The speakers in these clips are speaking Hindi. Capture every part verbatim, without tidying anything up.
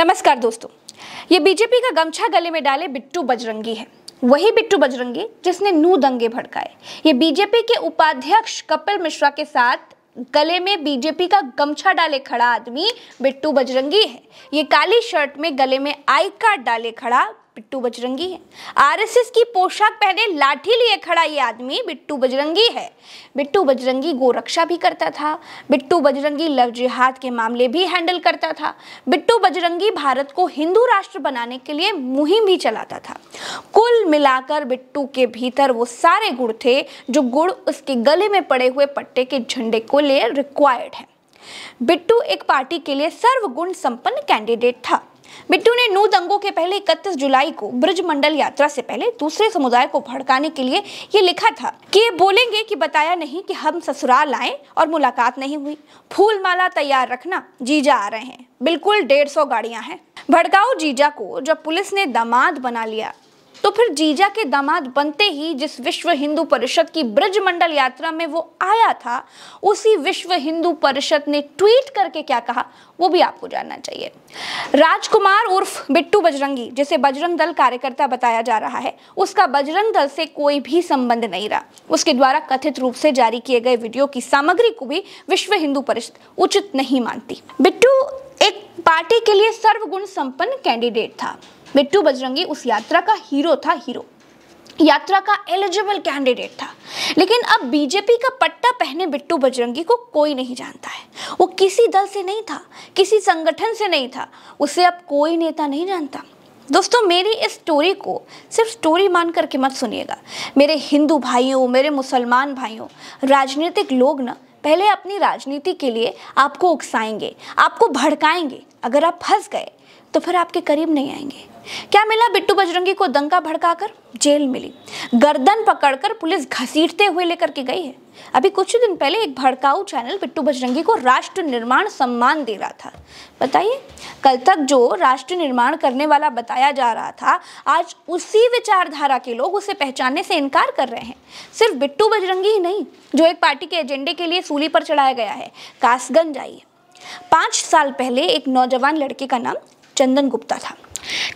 नमस्कार दोस्तों, ये बीजेपी का गमछा गले में डाले बिट्टू बजरंगी है, वही बिट्टू बजरंगी जिसने नूह दंगे भड़काए। ये बीजेपी के उपाध्यक्ष कपिल मिश्रा के साथ गले में बीजेपी का गमछा डाले खड़ा आदमी बिट्टू बजरंगी है। ये काली शर्ट में गले में आई कार्ड डाले खड़ा बिट्टू बजरंगी है। आरएसएस की पोशाक पहने लाठी लिए खड़ा ये आदमी बिट्टू बजरंगी है। बिट्टू बजरंगी गोरक्षा भी करता था, बिट्टू बजरंगी लव जिहाद के मामले भी हैंडल करता था, बिट्टू बजरंगी भारत को हिंदू राष्ट्र बनाने के लिए मुहिम भी चलाता था। कुल मिलाकर बिट्टू के भीतर वो सारे गुण थे जो गुण उसके गले में पड़े हुए पट्टे के झंडे को लिए रिक्वायर्ड है। बिट्टू एक पार्टी के लिए सर्वगुण संपन्न कैंडिडेट था। बिट्टू ने नूह दंगों के पहले इकतीस जुलाई को ब्रजमंडल यात्रा से पहले दूसरे समुदाय को भड़काने के लिए ये लिखा था कि ये बोलेंगे कि बताया नहीं कि हम ससुराल आए और मुलाकात नहीं हुई। फूल माला तैयार रखना, जीजा आ रहे हैं, बिल्कुल डेढ़ सौ गाड़ियां हैं। भड़काऊ जीजा को जब पुलिस ने दामाद बना लिया तो फिर जीजा के दामाद बनते ही जिस विश्व हिंदू परिषद की ब्रजमंडल यात्रा में वो आया था, उसी विश्व हिंदू परिषद ने ट्वीट करके क्या कहा वो भी आपको जानना चाहिए। राजकुमार उर्फ बिट्टू बजरंगी, जिसे बजरंग दल कार्यकर्ता बताया जा रहा है, उसका बजरंग दल से कोई भी संबंध नहीं रहा। उसके द्वारा कथित रूप से जारी किए गए वीडियो की सामग्री को भी विश्व हिंदू परिषद उचित नहीं मानती। बिट्टू एक पार्टी के लिए सर्वगुण संपन्न कैंडिडेट था। बिट्टू बजरंगी उस यात्रा का हीरो था, हीरो यात्रा का एलिजिबल कैंडिडेट था। लेकिन अब बीजेपी का पट्टा पहने बिट्टू बजरंगी को कोई नहीं जानता है। वो किसी दल से नहीं था, किसी संगठन से नहीं था, उसे अब कोई नेता नहीं जानता। दोस्तों, मेरी इस स्टोरी को सिर्फ स्टोरी मान करके मत सुनिएगा। मेरे हिंदू भाइयों, मेरे मुसलमान भाइयों, राजनीतिक लोग ना पहले अपनी राजनीति के लिए आपको उकसाएंगे, आपको भड़काएंगे। अगर आप फंस गए तो फिर आपके करीब नहीं आएंगे। क्या मिला बिट्टू बजरंगी को? दंगा भड़काकर जेल मिली, गर्दन पकड़कर पुलिस घसीटते हुए लेकर के गई है। अभी कुछ ही दिन पहले एक भड़काऊ चैनल बिट्टू बजरंगी को राष्ट्र निर्माण सम्मान दे रहा था। बताइए, कल तक जो राष्ट्र निर्माण करने वाला बताया जा रहा था, आज उसी विचारधारा के लोग उसे पहचानने से इनकार कर रहे हैं। सिर्फ बिट्टू बजरंगी ही नहीं, जो एक पार्टी के एजेंडे के लिए सूली पर चढ़ाया गया है। कासगंज जाइए, पाँच साल पहले एक नौजवान लड़के का नाम चंदन गुप्ता था।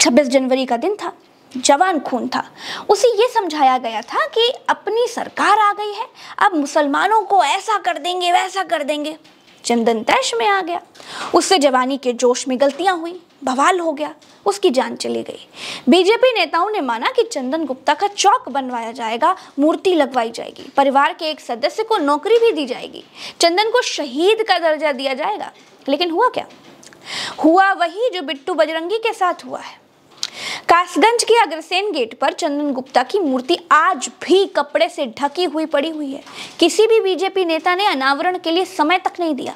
छब्बीस जनवरी का दिन था, जवान खून था। उसे ये समझाया गया था कि अपनी सरकार आ गई है, अब मुसलमानों को ऐसा कर देंगे, वैसा कर देंगे। चंदन तैश में आ गया, उससे जवानी के जोश में गलतियां हुई, बवाल हो गया, उसकी जान चली गई। बीजेपी नेताओं ने माना कि चंदन गुप्ता का चौक बनवाया जाएगा, मूर्ति लगवाई जाएगी, परिवार के एक सदस्य को नौकरी भी दी जाएगी, चंदन को शहीद का दर्जा दिया जाएगा। लेकिन हुआ क्या? हुआ वही जो बिट्टू बजरंगी के साथ हुआ है। कासगंज के अग्रसेन गेट पर चंदन गुप्ता की मूर्ति आज भी कपड़े से ढकी हुई पड़ी हुई है। किसी भी बीजेपी नेता ने अनावरण के लिए समय तक नहीं दिया।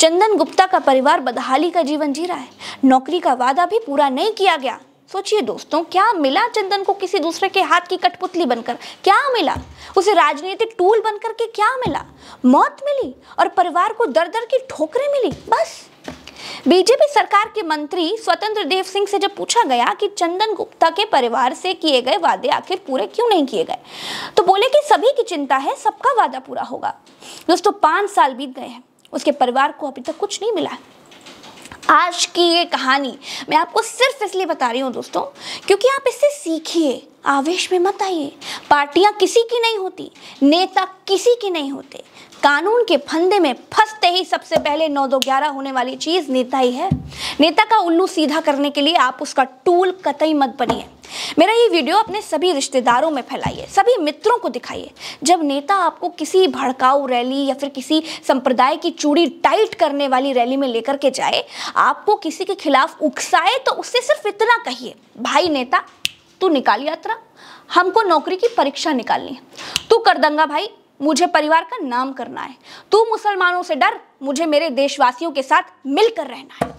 चंदन गुप्ता का परिवार बदहाली का जीवन जी रहा है, नौकरी का वादा भी पूरा नहीं किया गया। सोचिए दोस्तों, क्या मिला चंदन को किसी दूसरे के हाथ की कठपुतली बनकर? क्या मिला उसे राजनीतिक टूल बनकर के? क्या मिला? मौत मिली और परिवार को दर दर की ठोकरें मिली, बस। बीजेपी सरकार के मंत्री स्वतंत्र देव सिंह से जब पूछा गया कि चंदन गुप्ता के परिवार से किए गए वादे आखिर पूरे क्यों नहीं किए गए, तो बोले कि सभी की चिंता है, सबका वादा पूरा होगा। दोस्तों, पाँच साल बीत गए हैं, उसके परिवार को अभी तक कुछ नहीं मिला। आज की ये कहानी मैं आपको सिर्फ इसलिए बता रही हूँ दोस्तों, क्योंकि आप इससे सीखिए, आवेश में मत आइए। पार्टियाँ किसी की नहीं होती, नेता किसी के नहीं होते। कानून के फंदे में फंसते ही सबसे पहले नौ दो ग्यारह होने वाली चीज़ नेता ही है। नेता का उल्लू सीधा करने के लिए आप उसका टूल कतई मत बनिए। मेरा ये वीडियो अपने सभी रिश्तेदारों में फैलाइए, सभी मित्रों को दिखाइए। जब नेता आपको किसी भड़काऊ रैली या फिर किसी संप्रदाय की चूड़ी टाइट करने वाली रैली में लेकर के जाए, आपको किसी के खिलाफ उकसाए, तो उससे सिर्फ इतना कहिए, भाई नेता तू निकाल यात्रा, हमको नौकरी की परीक्षा निकालनी है, तू कर दंगा भाई, मुझे परिवार का नाम करना है, तू मुसलमानों से डर, मुझे मेरे देशवासियों के साथ मिलकर रहना है।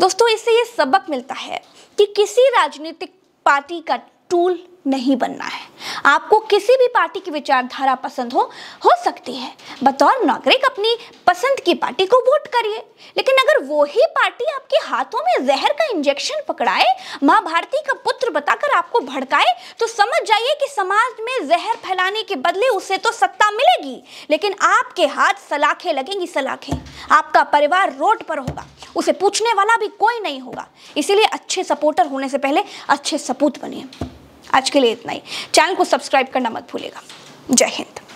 दोस्तों, इससे ये सबक मिलता है कि किसी राजनीतिक पार्टी का टूल नहीं बनना है। आपको किसी भी पार्टी की विचारधारा पसंद हो हो सकती है। बतौर नागरिक अपनी पसंद की पार्टी को वोट करिए, लेकिन अगर वो ही पार्टी आपके हाथों में जहर का इंजेक्शन पकड़ाए, मां भारती का पुत्र बताकर आपको भड़काए, तो समझ जाइए कि समाज में जहर फैलाने के बदले उसे तो सत्ता मिलेगी, लेकिन आपके हाथ सलाखें लगेंगी, सलाखें। आपका परिवार रोड पर होगा, उसे पूछने वाला भी कोई नहीं होगा। इसीलिए अच्छे सपोर्टर होने से पहले अच्छे सपूत बनिए। आज के लिए इतना ही। चैनल को सब्सक्राइब करना मत भूलिएगा। जय हिंद।